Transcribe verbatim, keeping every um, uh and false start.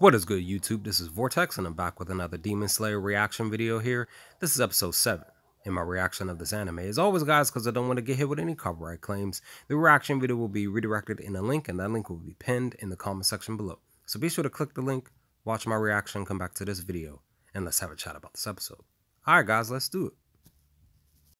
What is good, YouTube? This is Vortex, and I'm back with another Demon Slayer reaction video here. This is episode seven, and my reaction of this anime. As always, guys, because I don't want to get hit with any copyright claims, the reaction video will be redirected in a link, and that link will be pinned in the comment section below. So be sure to click the link, watch my reaction, come back to this video, and let's have a chat about this episode. Alright, guys, let's do it.